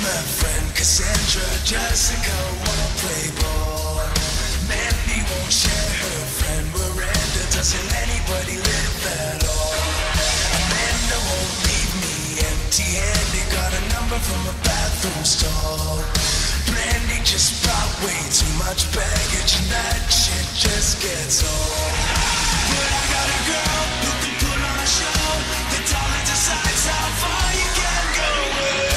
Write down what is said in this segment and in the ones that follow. My friend Cassandra, Jessica wanna play ball. Mandy won't share her friend. Miranda doesn't anybody live at all. Amanda won't leave me empty-handed. Got a number from a bathroom stall. Brandy just brought way too much baggage, and that shit just gets old. But I got a girl who can put on a show. The talent decides how far you can go with.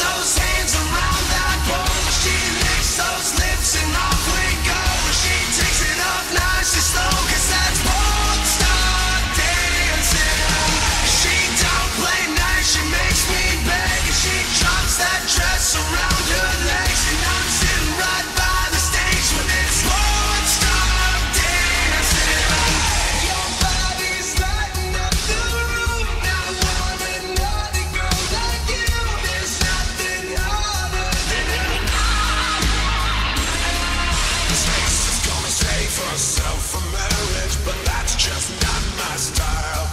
Those hands around that pole, she licks those lips and off we go. She takes it off nice and slow, cause that's won't stop dancing. She don't play nice, she makes me beg, and she drops that dress around her legs. And I'm sitting right by the stage when it's won't stop dancing. Your body's lighting up the room. I want another girl like you. Herself for marriage, but that's just not my style.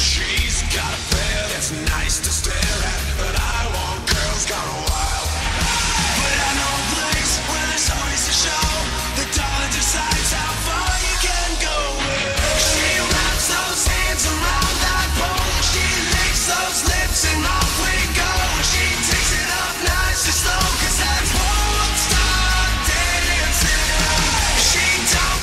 She's got a pair that's nice to stare at, but I want girls gone wild. But I know a place where there's always a show. The dollar decides how far you can go with. She wraps those hands around that pole. She licks those lips and off we go. She takes it up nice and slow, cause that's won't stop dancing.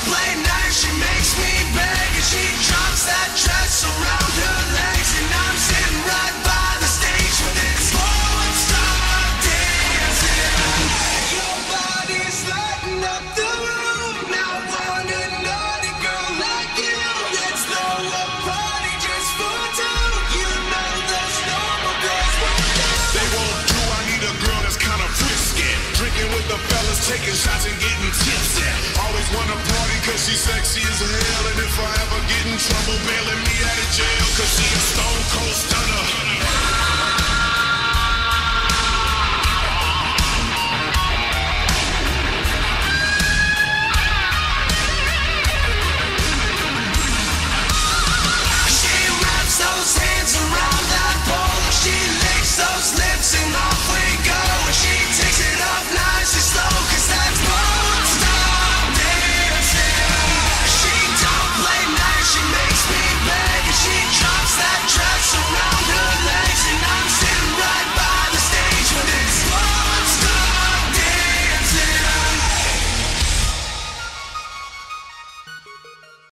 Play nice, she makes me beg, and she drops that dress around her legs, and I'm sitting right by the stage when it's won't stop dancing. Your body's lighting up the room. I want another girl like you. Let's throw a party just for two. You know those normal girls won't do. They won't do. I need a girl that's kind of frisky, drinking with the fellas, taking shots and getting tipsy. Always wanna party cause she's sexy as hell, and if I ever get in trouble, bailing me out of jail cause she a star.